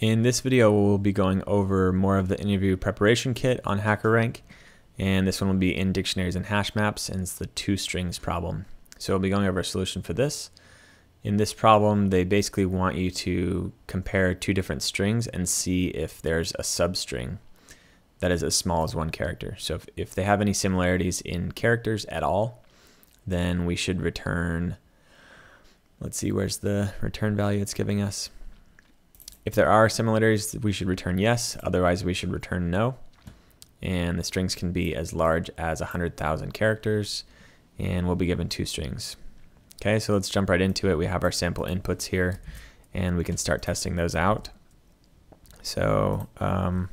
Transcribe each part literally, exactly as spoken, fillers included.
In this video, we'll be going over more of the interview preparation kit on HackerRank, and this one will be in dictionaries and hash maps, and it's the two strings problem. So we'll be going over a solution for this. In this problem, they basically want you to compare two different strings and see if there's a substring that is as small as one character. So if, if they have any similarities in characters at all, then we should return, let's see, where's the return value it's giving us? If there are similarities, we should return yes, otherwise we should return no. And the strings can be as large as one hundred thousand characters, and we'll be given two strings. Okay, so let's jump right into it. We have our sample inputs here, and we can start testing those out. So um,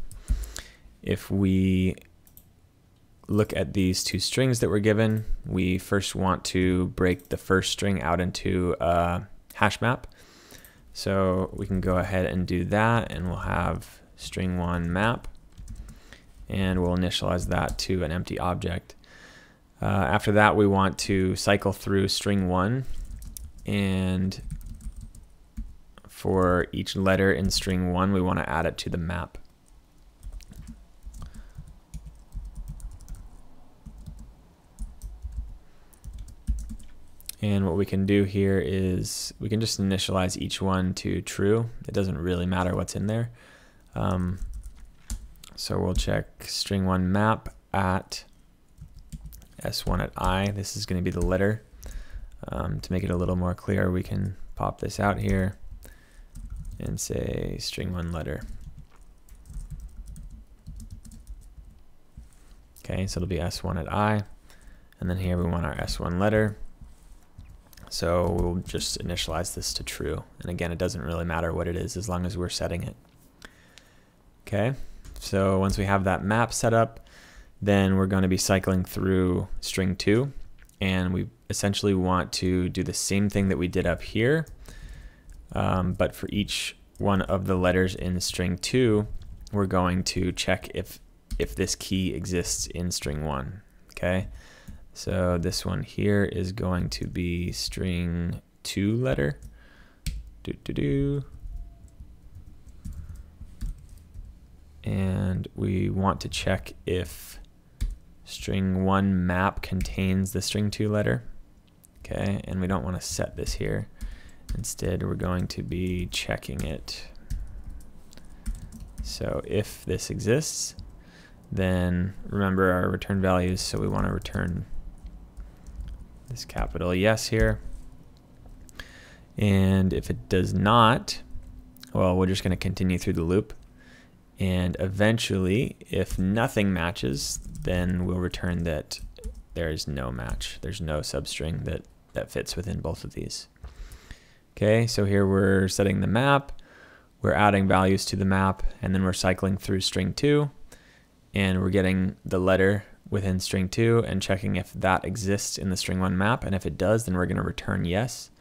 if we look at these two strings that were given, we first want to break the first string out into a hash map. So we can go ahead and do that, and we'll have string one map, and we'll initialize that to an empty object. Uh, after that, we want to cycle through string one, and for each letter in string one, we want to add it to the map. And what we can do here is we can just initialize each one to true. It doesn't really matter what's in there. Um, so we'll check string one map at s one at I. This is going to be the letter. Um, to make it a little more clear, we can pop this out here and say string one letter. Okay, so it'll be s one at I. And then here we want our s one letter. So we'll just initialize this to true. And again, it doesn't really matter what it is as long as we're setting it. Okay, so once we have that map set up, then we're going to be cycling through string two. And we essentially want to do the same thing that we did up here. Um, but for each one of the letters in string two, we're going to check if, if this key exists in string one. Okay. So this one here is going to be string two letter. Do, do, do. And we want to check if string one map contains the string two letter. Okay, and we don't want to set this here. Instead, we're going to be checking it. So if this exists, then remember our return values, so we want to return this capital yes here. And if it does not, well, we're just going to continue through the loop. And eventually, if nothing matches, then we'll return that there is no match. There's no substring that, that fits within both of these. Okay, so here we're setting the map. We're adding values to the map, and then we're cycling through string two. And we're getting the letter within string two and checking if that exists in the string one map. And if it does, then we're going to return yes.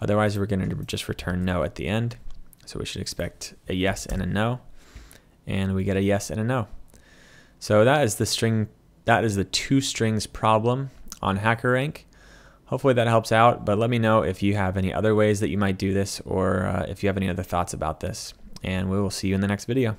Otherwise, we're going to just return no at the end. So we should expect a yes and a no. And we get a yes and a no. So that is the string, that is the two strings problem on HackerRank. Hopefully that helps out, but let me know if you have any other ways that you might do this, or uh, if you have any other thoughts about this. And we will see you in the next video.